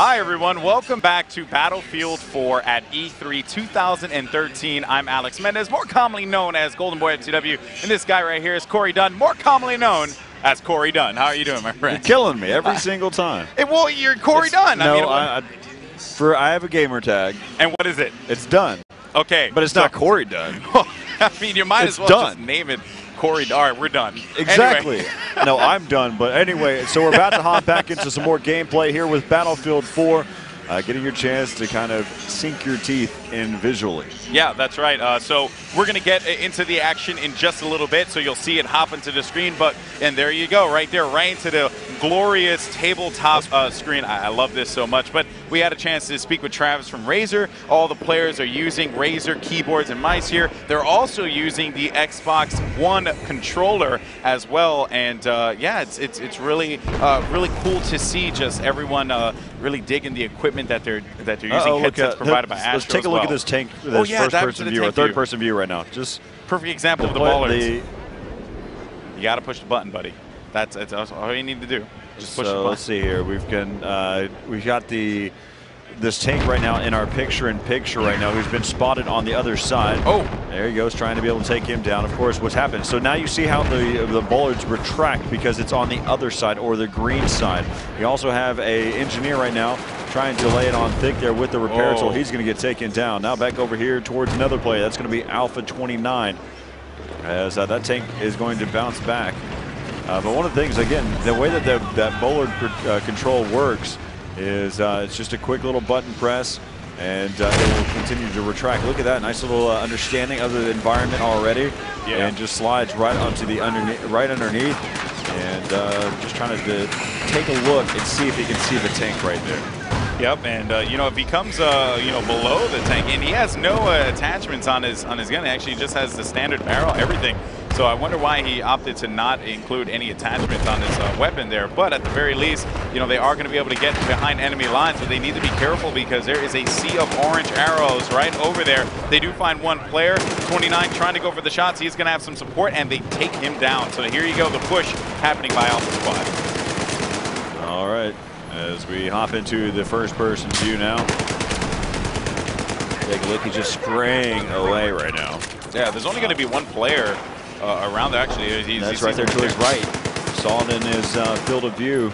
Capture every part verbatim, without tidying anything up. Hi everyone, welcome back to Battlefield four at E three two thousand thirteen. I'm Alex Mendez, more commonly known as Goldenboy at C W, and this guy right here is Corey Dunn, more commonly known as Corey Dunn. How are you doing, my friend? You're killing me every uh, single time. It, well, you're Corey it's, Dunn. No, I, mean, I, I, for, I have a gamer tag. And what is it? It's Dunn. Okay. But it's so, not Corey Dunn. I mean, you might it's as well done. just name it. Corey, all right, we're done. Exactly. Anyway. No, I'm done. But anyway, so we're about to hop back into some more gameplay here with Battlefield four, uh, getting your chance to kind of sink your teeth in visually. Yeah, that's right. Uh, so we're going to get into the action in just a little bit, so you'll see it hop into the screen. But and there you go, right there, right into the glorious tabletop uh, screen. I, I love this so much. But we had a chance to speak with Travis from Razer. All the players are using Razer keyboards and mice here. They're also using the Xbox One controller as well. And uh, yeah, it's it's it's really uh, really cool to see just everyone uh, really digging the equipment that they're that they're using. Uh-oh, headsets at, provided by Astro. Let's take a look well. at this tank. This oh, yeah, first-person view or third-person view right now. Just perfect example of the ballers. The you got to push the button, buddy. That's, that's all you need to do. Just push so the button. Let's see here. We've can uh, we've got the this tank right now in our picture-in-picture right now, who's been spotted on the other side. Oh, there he goes, trying to be able to take him down. Of course, what's happened? So now you see how the the bollards retract because it's on the other side or the green side. You also have a engineer right now trying to lay it on thick there with the repair tool. He's going to get taken down. Now back over here towards another play. That's going to be Alpha twenty-nine. As uh, that tank is going to bounce back. Uh, but one of the things, again, the way that the, that bollard uh, control works is uh, it's just a quick little button press, and uh, it will continue to retract. Look at that, nice little uh, understanding of the environment already, yeah. And just slides right onto the underneath, right underneath, and uh, just trying to take a look and see if he can see the tank right there. Yep, and uh, you know, if he comes, uh, you know, below the tank, and he has no uh, attachments on his on his gun. He actually just has the standard barrel, everything. So I wonder why he opted to not include any attachments on his uh, weapon there. But at the very least, you know, they are going to be able to get behind enemy lines, but they need to be careful because there is a sea of orange arrows right over there. They do find one player, twenty-nine, trying to go for the shots. He's going to have some support, and they take him down. So here you go, the push happening by Alpha Squad. All right. As we hop into the first-person view now, take a look. He's just spraying away right now. Yeah, there's only going to be one player uh, around there. Actually, he's, that's he's right there to his right. Saw it in his uh, field of view.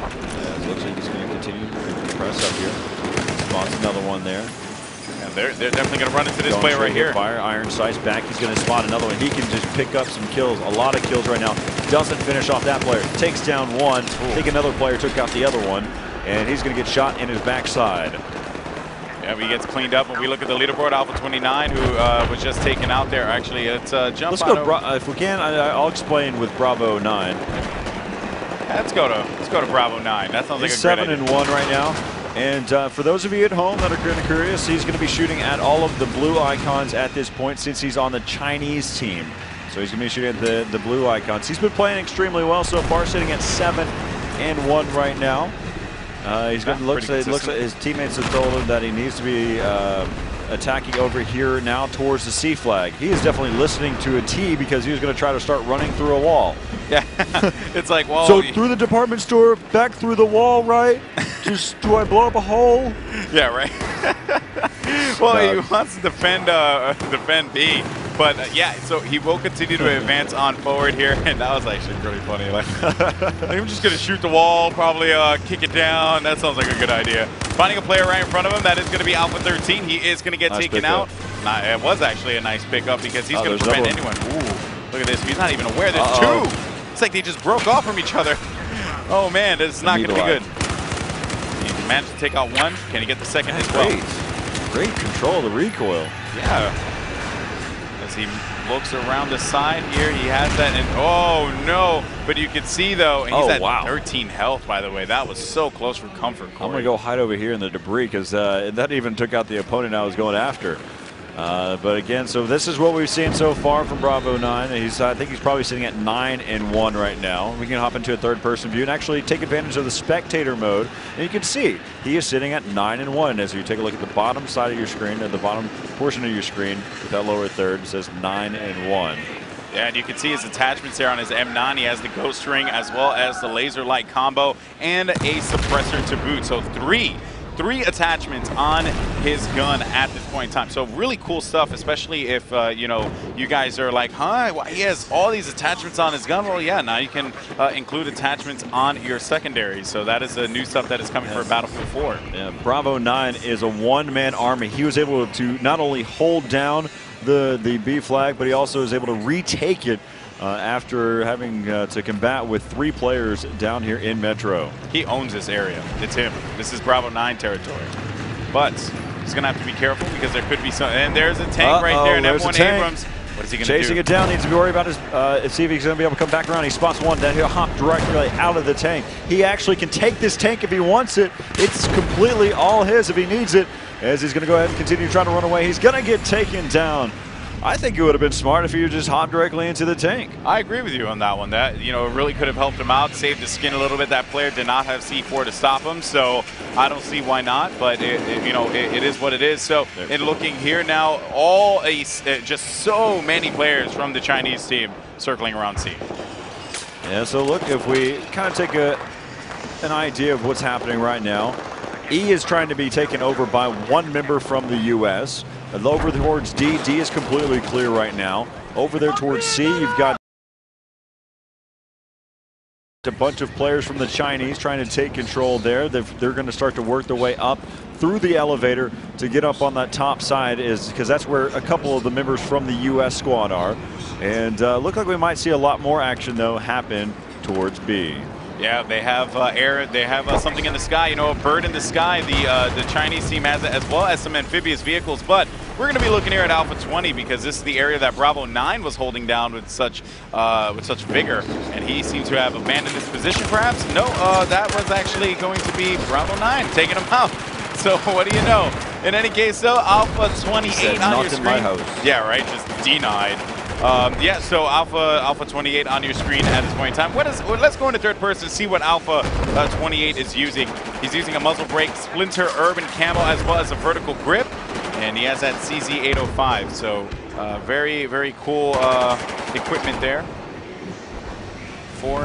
Yeah, looks like he's going to continue to press up here. Spots another one there. Yeah, they're they're definitely going to run into this player right here. Fire iron sights back. He's going to spot another one. He can just pick up some kills. A lot of kills right now. Doesn't finish off that player. Takes down one. Ooh. I think another player took out the other one, and he's going to get shot in his backside. Yeah, he gets cleaned up. When we look at the leaderboard, Alpha twenty-nine, who uh, was just taken out there. Actually, it's uh, jump. Let's go, Bra if we can. I, I'll explain with Bravo nine. Yeah, let's go to let's go to Bravo nine. That sounds he's like a seven great idea. and one right now. And uh, for those of you at home that are curious, he's going to be shooting at all of the blue icons at this point since he's on the Chinese team. So he's going to be shooting at the, the blue icons. He's been playing extremely well so far, sitting at seven and one right now. Uh, he's yeah, looks at, looks at his teammates have told him that he needs to be uh, attacking over here now towards the C flag. He is definitely listening to a T because he was going to try to start running through a wall. Yeah, it's like, well. So through the department store, back through the wall, right? Just do I blow up a hole? Yeah, right. Well, no. He wants to defend, uh, defend B. But uh, yeah, so he will continue to advance on forward here, and that was actually really funny. Like, I'm just gonna shoot the wall, probably uh, kick it down. That sounds like a good idea. Finding a player right in front of him, that is gonna be Alpha thirteen. He is gonna get nice taken out. Nah, it was actually a nice pickup because he's oh, gonna prevent anyone. Ooh, look at this. He's not even aware. There's uh-oh. two. It's like they just broke off from each other. Oh man, this is not gonna be good. He managed to take out one. Can he get the second as well? Great. Great control of the recoil. Yeah. As he looks around the side here, he has that, and oh no! But you can see though, and he's oh, at wow. thirteen health. By the way, that was so close for comfort. Corey. I'm gonna go hide over here in the debris because uh, that even took out the opponent I was going after. Uh, but again, so this is what we've seen so far from Bravo nine. He's, I think, he's probably sitting at nine and one right now. We can hop into a third-person view and actually take advantage of the spectator mode. And you can see he is sitting at nine and one. As you take a look at the bottom side of your screen, at the bottom portion of your screen, with that lower third, it says nine and one. Yeah, and you can see his attachments there on his M nine. He has the ghost ring as well as the laser light combo and a suppressor to boot. So three. Three attachments on his gun at this point in time. So really cool stuff, especially if, uh, you know, you guys are like, huh, well, he has all these attachments on his gun. Well, yeah, now you can uh, include attachments on your secondary. So that is the new stuff that is coming yes. for Battlefield four. Yeah, Bravo nine is a one-man army. He was able to not only hold down the, the B flag, but he also is able to retake it. Uh, after having uh, to combat with three players down here in Metro. He owns this area. It's him. This is Bravo nine territory. But he's going to have to be careful because there could be some. And there's a tank uh -oh, right there, and M one Abrams. What is he going to do? Chasing it down. Needs to be worried about his, uh, see if he's going to be able to come back around. He spots one down. He'll hop directly out of the tank. He actually can take this tank if he wants it. It's completely all his if he needs it, as he's going to go ahead and continue trying to run away. He's going to get taken down. I think it would have been smart if you just hopped directly into the tank. I agree with you on that one. That, you know, really could have helped him out, saved his skin a little bit. That player did not have C four to stop him, so I don't see why not. But, it, it, you know, it, it is what it is. So, in looking here now, all a, uh, just so many players from the Chinese team circling around C. Yeah, so look, if we kind of take a, an idea of what's happening right now, E is trying to be taken over by one member from the U S Over towards D. D is completely clear right now. Over there towards C, you've got a bunch of players from the Chinese trying to take control there. They've, they're going to start to work their way up through the elevator to get up on that top side, is because that's where a couple of the members from the U S squad are. And uh, look like we might see a lot more action, though, happen towards B. Yeah, they have uh, air. They have uh, something in the sky. You know, a bird in the sky. The uh, the Chinese team has it, as well as some amphibious vehicles. But we're going to be looking here at Alpha twenty because this is the area that Bravo nine was holding down with such uh, with such vigor, and he seems to have abandoned his position. Perhaps no, uh, that was actually going to be Bravo nine taking him out. So what do you know? In any case, though, Alpha twenty-eight on your screen. Yeah, right. Just denied. Um, yeah, so Alpha Alpha twenty-eight on your screen at this point in time. What is, well, let's go into third person, see what Alpha uh, twenty-eight is using. He's using a muzzle brake, splinter, urban camo, as well as a vertical grip. And he has that C Z eight oh five. So uh, very, very cool uh, equipment there for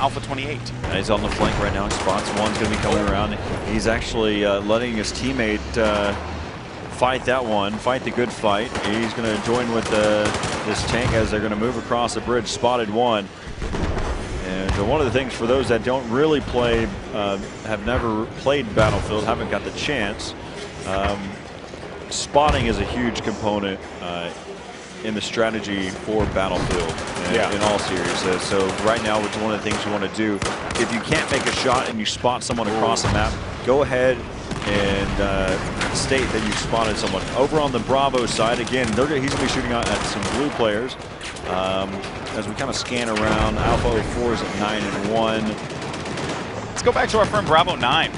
Alpha twenty-eight. And he's on the flank right now. Spots one's going to be coming around. He's actually uh, letting his teammate uh, fight that one, fight the good fight. He's going to join with the... Uh, this tank as they're going to move across the bridge. Spotted one. And one of the things for those that don't really play, uh, have never played Battlefield, haven't got the chance, um, spotting is a huge component uh, in the strategy for Battlefield and, yeah. in all seriousness. So right now, it's one of the things you want to do. If you can't make a shot and you spot someone across the map, go ahead and uh, state that you've spotted someone. Over on the Bravo side, again, they're gonna, he's going to be shooting at some blue players. Um, as we kind of scan around, Alpha four is at nine and one. Let's go back to our friend Bravo nine.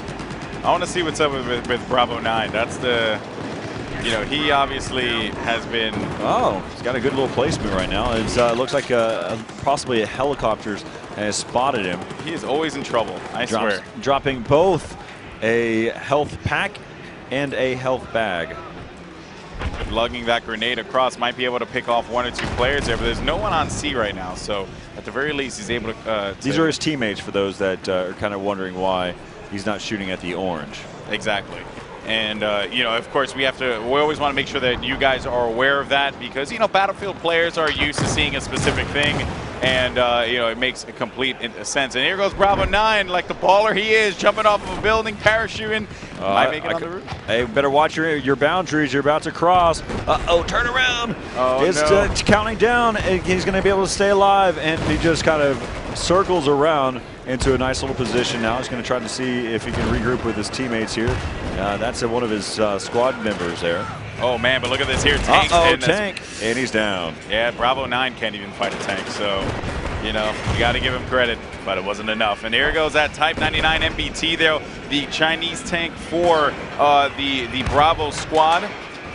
I want to see what's up with, with, with Bravo nine. That's the, you know, he obviously has been... Oh, he's got a good little placement right now. It uh, looks like a, a, possibly a helicopter has spotted him. He is always in trouble, I Drops, swear. Dropping both a health pack and a health bag. Lugging that grenade across, might be able to pick off one or two players there, but there's no one on C right now, so at the very least he's able to... Uh, to These are his teammates for those that uh, are kind of wondering why he's not shooting at the orange. Exactly. And, uh, you know, of course, we have to, we always want to make sure that you guys are aware of that because, you know, Battlefield players are used to seeing a specific thing. And, uh, you know, it makes a complete sense. And here goes Bravo nine, like the baller he is, jumping off of a building, parachuting. Uh, Might make it I on the roof. Hey, better watch your, your boundaries. You're about to cross. Uh-oh, turn around. Oh, it's, no. uh, it's counting down. He's going to be able to stay alive. And he just kind of circles around into a nice little position now. He's going to try to see if he can regroup with his teammates here. Uh, that's one of his uh, squad members there. Oh, man, but look at this here. Tank. Uh-oh, tank. And he's down. Yeah, Bravo nine can't even fight a tank. So, you know, you got to give him credit, but it wasn't enough. And here goes that Type ninety-nine M B T there, the Chinese tank for uh, the, the Bravo squad.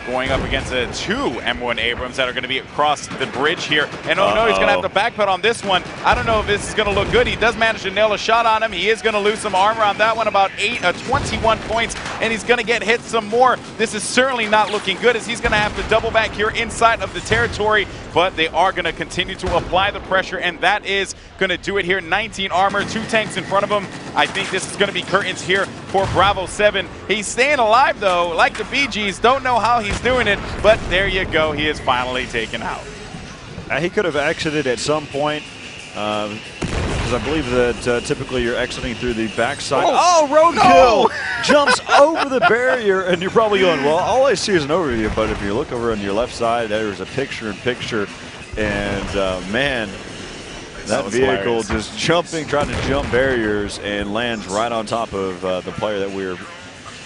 going up against uh, two M one Abrams that are going to be across the bridge here. And oh uh -oh. no, he's going to have to backpedal on this one. I don't know if this is going to look good. He does manage to nail a shot on him. He is going to lose some armor on that one, about eight, uh, twenty-one points, and he's going to get hit some more. This is certainly not looking good as he's going to have to double back here inside of the territory, but they are going to continue to apply the pressure, and that is going to do it here. nineteen armor, two tanks in front of him. I think this is going to be curtains here for Bravo seven. He's staying alive, though, like the B Gs. Don't know how he's doing it, but there you go. He is finally taken out. Uh, he could have exited at some point, because um, I believe that uh, typically you're exiting through the backside. Oh, oh roadkill! No! Jumps over the barrier, and you're probably going, well, all I see is an overview. But if you look over on your left side, there's a picture-in-picture, picture, and uh, man, that, that vehicle hilarious. Just jumping, trying to jump barriers, and lands right on top of uh, the player that we're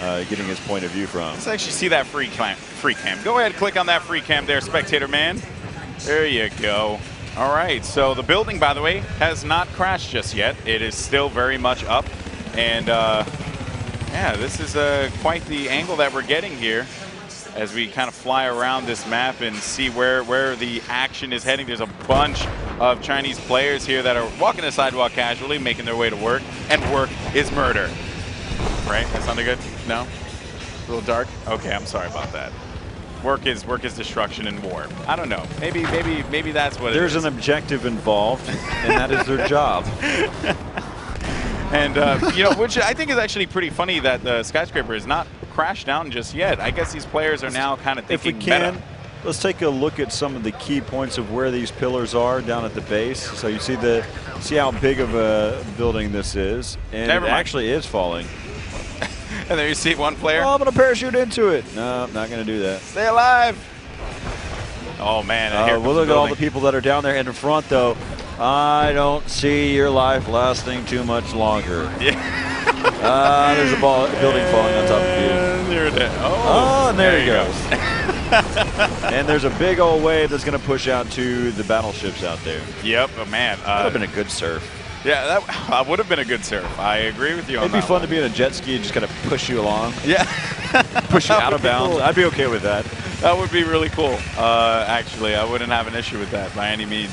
uh, getting his point of view from. Let's actually see that free cam. Free cam. Go ahead, click on that free cam there, spectator man. There you go. All right, so the building, by the way, has not crashed just yet. It is still very much up. And, uh, yeah, this is uh, quite the angle that we're getting here as we kind of fly around this map and see where, where the action is heading. There's a bunch of Chinese players here that are walking the sidewalk casually, making their way to work, and work is murder. Right? That sounded good? No? A little dark? Okay, I'm sorry about that. Work is work is destruction and war. I don't know. Maybe maybe maybe that's what There's it is. There's an objective involved, and that is their job. And, uh, you know, which I think is actually pretty funny that the skyscraper is not crashed down just yet. I guess these players are now kind of thinking if we can, meta. Let's take a look at some of the key points of where these pillars are down at the base. So you see the see how big of a building this is, and it actually is falling. And there you see one player. Oh, I'm gonna parachute into it. No, I'm not gonna do that. Stay alive. Oh man! Uh, here we'll look at all the people that are down there in front, though. I don't see your life lasting too much longer. Yeah. Uh, there's a ball, building falling on top of you. Oh, oh, and there, there he goes. Go. And there's a big old wave that's going to push out to the battleships out there. Yep, oh, man. Uh, would have been a good surf. Yeah, that uh, would have been a good surf. I agree with you on that. It'd be fun to be in a jet ski and just kind of push you along. Yeah. Push you out of bounds. Cool. I'd be okay with that. That would be really cool. Uh, actually, I wouldn't have an issue with that by any means.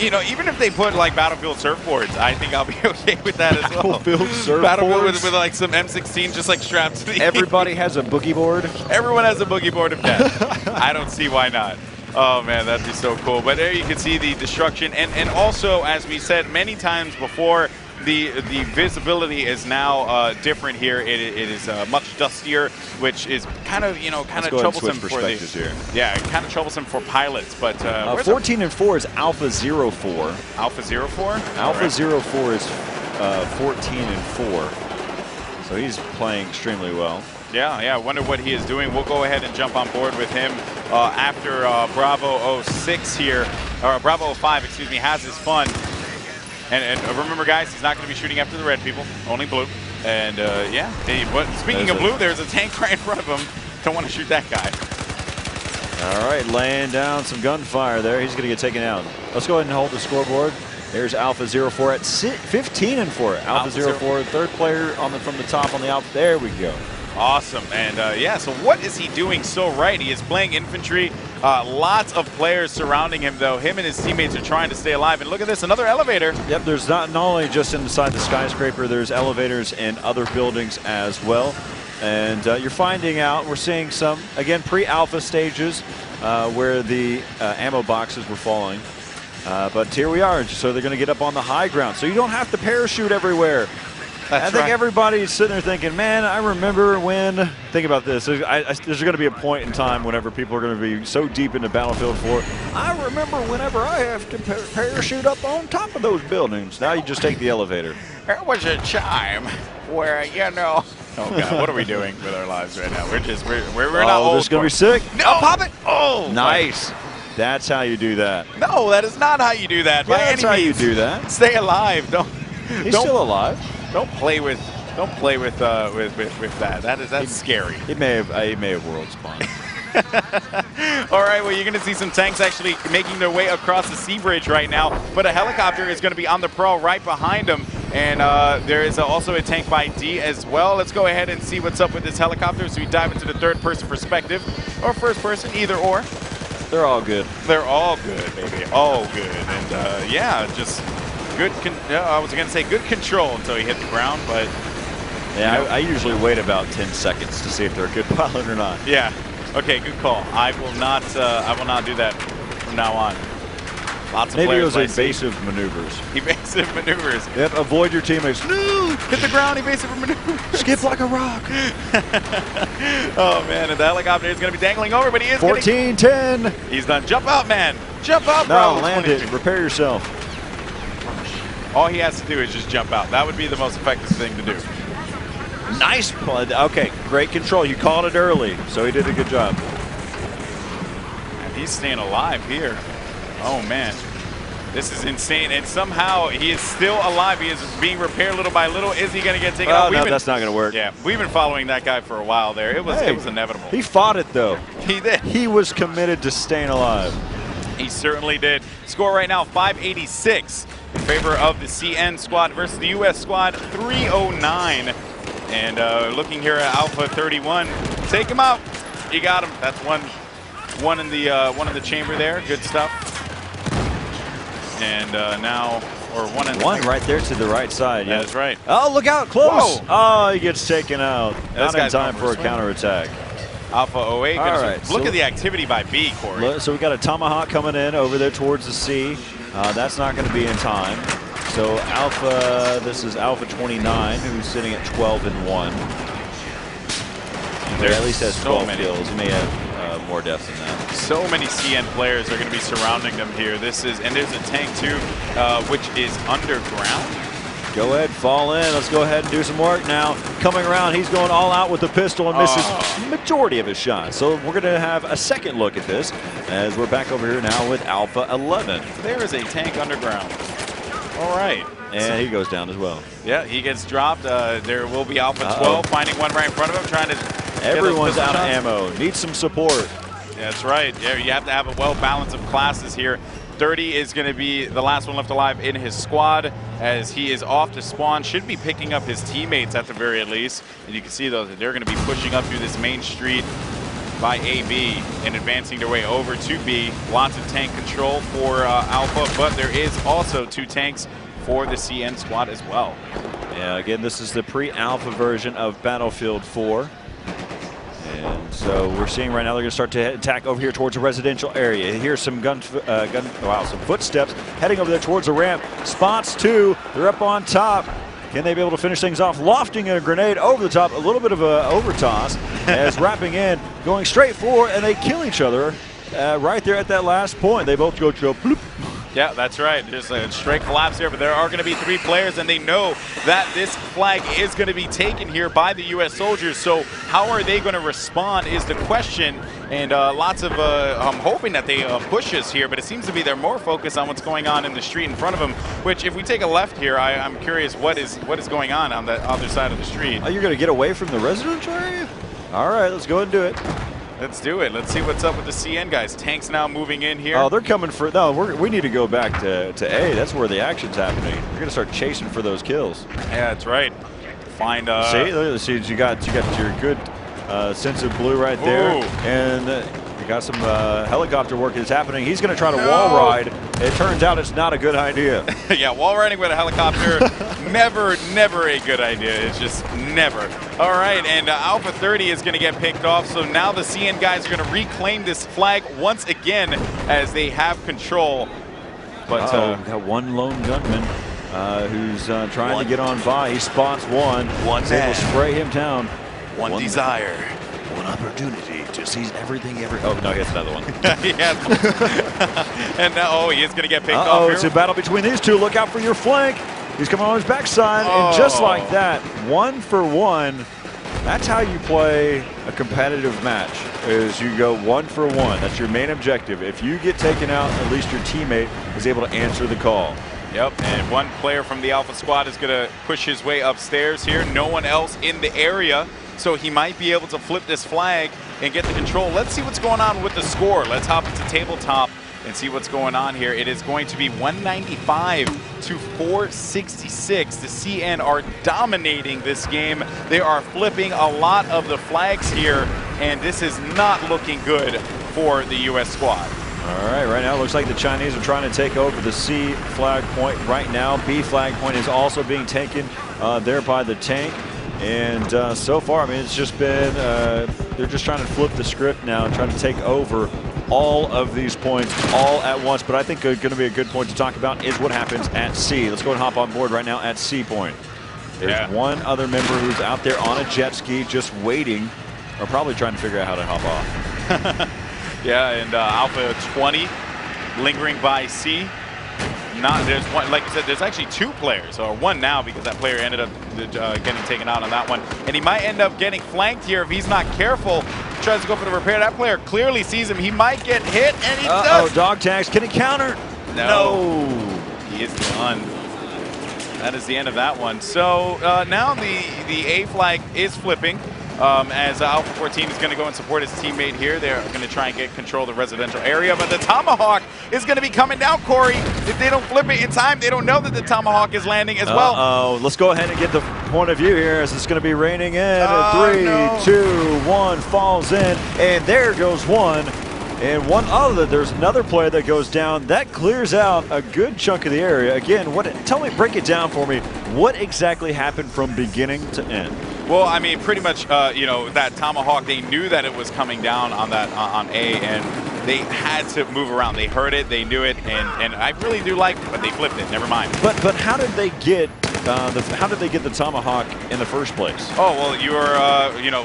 You know, even if they put like Battlefield surfboards, I think I'll be okay with that as well. Battlefield surfboards? Battlefield with, with like some M sixteen just like strapped to the Everybody has a boogie board? Everyone has a boogie board of death. I don't see why not. Oh man, that'd be so cool. But there you can see the destruction. And, and also, as we said many times before, The, the visibility is now uh, different here. It, it is uh, much dustier, which is kind of, you know, kind of troublesome for the, here. Yeah, kind of troublesome for pilots. But uh, uh, fourteen and four is Alpha zero four. Alpha zero four? Alpha zero four is uh, fourteen and four. So he's playing extremely well. Yeah, yeah, I wonder what he is doing. We'll go ahead and jump on board with him uh, after uh, Bravo zero six here, or Bravo zero five, excuse me, has his fun. And, and remember, guys, he's not going to be shooting after the red people, only blue. And, uh, yeah, hey, but speaking there's of blue, a, there's a tank right in front of him. Don't want to shoot that guy. All right, laying down some gunfire there. He's going to get taken out. Let's go ahead and hold the scoreboard. There's Alpha zero four at fifteen and four. Alpha zero four, third player on the, from the top on the Alpha. There we go. Awesome. And, uh, yeah, so what is he doing so right? He is playing infantry. Uh, lots of players surrounding him, though. Him and his teammates are trying to stay alive. And look at this, another elevator. Yep, there's not, not only just inside the skyscraper, there's elevators in other buildings as well. And uh, you're finding out, we're seeing some, again, pre-alpha stages uh, where the uh, ammo boxes were falling. Uh, but here we are, so they're going to get up on the high ground. So you don't have to parachute everywhere. That's I think right. Everybody's sitting there thinking, man, I remember when, think about this, there's, there's going to be a point in time whenever people are going to be so deep into Battlefield four, I remember whenever I have to par parachute up on top of those buildings. Now you just take the elevator. There was a time where, you know. Oh, God, what are we doing with our lives right now? We're just, we're, we're, we're oh, not old. Oh, this is going to be sick. No, I'll pop it. Oh, nice. Fine. That's how you do that. No, that is not how you do that. Yeah, by that's any how means. You do that. Stay alive. Don't. He's don't, still alive. Don't play with, don't play with, uh, with, with, with that. That is, that's it, scary. It may have, it may have world spawned. All right, well, you're going to see some tanks actually making their way across the sea bridge right now, but a helicopter is going to be on the prowl right behind them. And uh, there is also a tank by D as well. Let's go ahead and see what's up with this helicopter as we dive into the third-person perspective, or first-person, either or. They're all good. They're all good, baby. All good. And uh, yeah, just good. Con I was gonna say good control until he hit the ground, but yeah, you know. I, I usually wait about ten seconds to see if they're a good pilot or not. Yeah. Okay. Good call. I will not. Uh, I will not do that from now on. Lots of Maybe it was evasive see. maneuvers. Evasive maneuvers. Yep, avoid your teammates. No! Hit the ground, evasive maneuvers. Skip like a rock. Oh, man, and the helicopter is going to be dangling over, but he is fourteen, gonna... ten. He's done. Jump out, man. Jump out, no, bro. No, land it. Repair yourself. All he has to do is just jump out. That would be the most effective thing to do. Nice play. Okay, great control. You called it early, so he did a good job. And he's staying alive here. Oh, man, this is insane. And somehow he is still alive. He is being repaired little by little. Is he going to get taken out? Oh, no, been, that's not going to work. Yeah, we've been following that guy for a while there. It was, hey, it was inevitable. He fought it, though. He did. He was committed to staying alive. He certainly did. Score right now, five eighty-six in favor of the C N squad versus the U S squad, three oh nine. And uh, looking here at Alpha thirty-one. Take him out. You got him. That's one, one, in the, uh, one in the chamber there. Good stuff. And uh, now, or one and one right there to the right side. Yeah, that's right. Oh, look out, close. Whoa. Oh, he gets taken out. Not in time for a counterattack. Alpha oh eight. All right, look so at the activity by B, Corey. Look, so we got a Tomahawk coming in over there towards the C. Uh, that's not going to be in time. So Alpha, this is Alpha twenty-nine, who's sitting at twelve and one. There at least has twelve so kills. He may have more depth than that. So many C N players are going to be surrounding them here. This is, and there's a tank too, uh, which is underground. Go ahead, fall in. Let's go ahead and do some work now. Coming around, he's going all out with the pistol and misses uh. majority of his shots. So we're going to have a second look at this as we're back over here now with Alpha eleven. There is a tank underground. All right. And so he goes down as well. Yeah, he gets dropped. Uh, there will be Alpha uh-oh. twelve finding one right in front of him, trying to. Everyone's out of ammo. Needs some support. That's right. Yeah, you have to have a well balance of classes here. thirty is going to be the last one left alive in his squad as he is off to spawn. Should be picking up his teammates at the very least. And you can see, though, that they're going to be pushing up through this main street by A B and advancing their way over to B. Lots of tank control for uh, Alpha, but there is also two tanks for the C N squad as well. Yeah, again, this is the pre-alpha version of Battlefield four. And so we're seeing right now they're going to start to attack over here towards a residential area. Here's some gun, uh, gun, wow, some footsteps heading over there towards the ramp. Spots two. They're up on top. Can they be able to finish things off? Lofting a grenade over the top. A little bit of a overtoss as wrapping in, going straight forward, and they kill each other uh, right there at that last point. They both go to a bloop. Yeah, that's right. There's a straight collapse here, but there are going to be three players, and they know that this flag is going to be taken here by the U S soldiers. So how are they going to respond is the question, and uh, lots of uh, I'm hoping that they uh, push us here, but it seems to be they're more focused on what's going on in the street in front of them, which if we take a left here, I, I'm curious what is what is going on on the other side of the street. Oh, you're going to get away from the residential area? All right, let's go ahead and do it. Let's do it. Let's see what's up with the C N guys. Tanks now moving in here. Oh, they're coming for... No, we're, we need to go back to, to A. That's where the action's happening. We're going to start chasing for those kills. Yeah, that's right. Find... Uh, see? Look, see, you got, you got your good uh, sense of blue right there. Ooh. And uh, you got some uh, helicopter work that's happening. He's going to try to no. wall ride. It turns out it's not a good idea. Yeah, wall riding with a helicopter, never, never a good idea. It's just never. All right, and uh, Alpha thirty is going to get picked off, so now the C N guys are going to reclaim this flag once again as they have control. But uh -oh, uh, got one lone gunman uh, who's uh, trying one. to get on by. He spots one. One man. They will spray him down. One, one desire. One opportunity to seize everything ever. Oh, no, he has another one. Yes. And now, oh, he is going to get picked uh -oh, off here. Oh, it's a battle between these two. Look out for your flank. He's coming on his backside. Oh. And just like that, one for one. That's how you play a competitive match, is you go one for one. That's your main objective. If you get taken out, at least your teammate is able to answer the call. Yep, and one player from the Alpha squad is going to push his way upstairs here. No one else in the area. So he might be able to flip this flag and get the control. Let's see what's going on with the score. Let's hop into tabletop and see what's going on here. It is going to be one ninety-five to four sixty-six. The C N are dominating this game. They are flipping a lot of the flags here, and this is not looking good for the U S squad. All right, right now it looks like the Chinese are trying to take over the C flag point right now. B flag point is also being taken uh, there by the tank. And uh, so far, I mean, it's just been, uh, they're just trying to flip the script now and trying to take over all of these points all at once. But I think going to be a good point to talk about is what happens at C. Let's go and hop on board right now at C point. There's yeah. one other member who's out there on a jet ski just waiting, or probably trying to figure out how to hop off. Yeah, and uh, Alpha twenty lingering by C. Not there's one, like you said, there's actually two players, or one now because that player ended up uh, getting taken out on that one, and he might end up getting flanked here if he's not careful. He tries to go for the repair. That player clearly sees him. He might get hit, and he uh -oh, does. Oh, dog tags. Can he counter? No. no. He is done. That is the end of that one. So uh, now the the A flag is flipping. Um, as Alpha fourteen is going to go and support his teammate here. They're going to try and get control of the residential area, but the Tomahawk is going to be coming down, Corey. If they don't flip it in time, they don't know that the Tomahawk is landing as uh -oh. well. Oh, let's go ahead and get the point of view here as it's going to be raining in. Oh, Three, no. two, one falls in, and there goes one. And one other, there's another player that goes down. That clears out a good chunk of the area. Again, what? Tell me, break it down for me. What exactly happened from beginning to end? Well, I mean, pretty much, uh, you know, that Tomahawk, they knew that it was coming down on that uh, on A, and they had to move around. They heard it, they knew it, and and I really do like it, but they flipped it. Never mind. But but how did they get uh, the how did they get the Tomahawk in the first place? Oh well, you were uh, you know,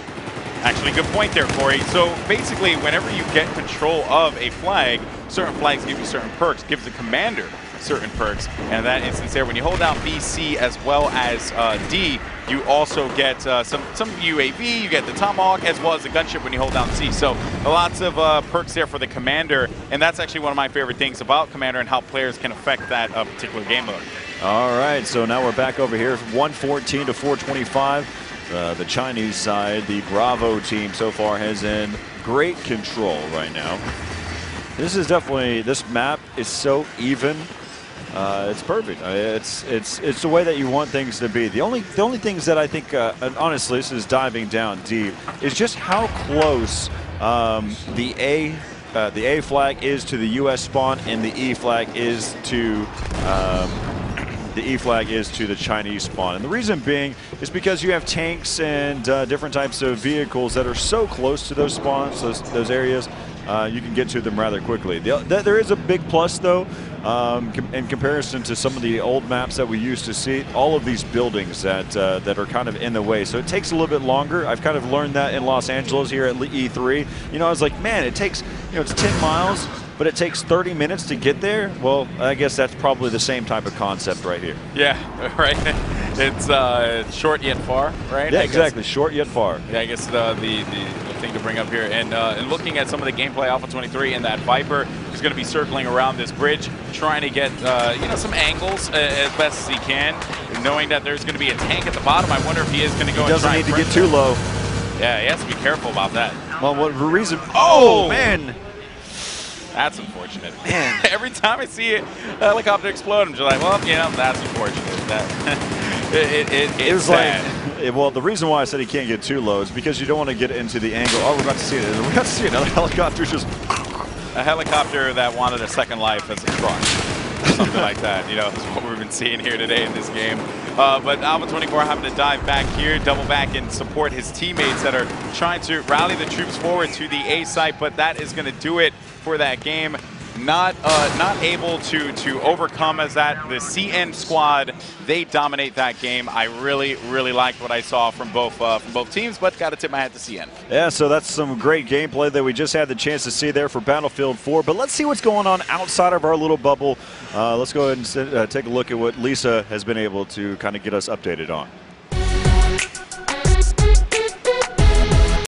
actually good point there, Corey. So basically, whenever you get control of a flag, certain flags give you certain perks. Gives the commander certain perks, and in that instance there, when you hold down B, C, as well as uh, D, you also get uh, some, some U A V, you get the Tomahawk, as well as the gunship when you hold down C. So lots of uh, perks there for the commander, and that's actually one of my favorite things about commander and how players can affect that uh, particular game mode. All right, so now we're back over here, one fourteen to four twenty-five. Uh, the Chinese side, the Bravo team so far has in great control right now. This is definitely, this map is so even. Uh, it's perfect. I mean, it's it's it's the way that you want things to be. The only the only things that I think, uh, and honestly, this is diving down deep, is just how close um, the A uh, the A flag is to the U S spawn, and the E flag is to um, the E flag is to the Chinese spawn. And the reason being is because you have tanks and uh, different types of vehicles that are so close to those spawns, those, those areas. Uh, you can get to them rather quickly. The, th there is a big plus, though, um, com in comparison to some of the old maps that we used to see, all of these buildings that uh, that are kind of in the way. So it takes a little bit longer. I've kind of learned that in Los Angeles here at E three. You know, I was like, man, it takes, you know, it's ten miles, but it takes thirty minutes to get there. Well, I guess that's probably the same type of concept right here. Yeah, right. It's uh, short yet far, right? Yeah, exactly. Short yet far. Yeah, I guess the, the, the thing to bring up here, and uh, and looking at some of the gameplay, Alpha twenty-three and that Viper is going to be circling around this bridge, trying to get uh, you know, some angles uh, as best as he can, knowing that there's going to be a tank at the bottom. I wonder if he is going to go. He doesn't and try need and to get too low. Yeah, he has to be careful about that. Well, what reason? Oh, oh man, that's unfortunate. Man, every time I see a helicopter explode, I'm just like, well, you know, that's unfortunate. That it it, it, it was sad. Like. Well, the reason why I said he can't get too low is because you don't want to get into the angle. Oh, we're about to see it. We're about to see another helicopter. Just a helicopter that wanted a second life as a truck, or something like that. You know, is what we've been seeing here today in this game. Uh, but Alpha twenty-four having to dive back here, double back and support his teammates that are trying to rally the troops forward to the A site. But that is going to do it for that game. Not uh, not able to to overcome as that. The C N squad, they dominate that game. I really really liked what I saw from both uh, from both teams, but got to tip my hat to C N. Yeah, so that's some great gameplay that we just had the chance to see there for Battlefield four. But let's see what's going on outside of our little bubble. Uh, let's go ahead and sit, uh, take a look at what Lisa has been able to kind of get us updated on.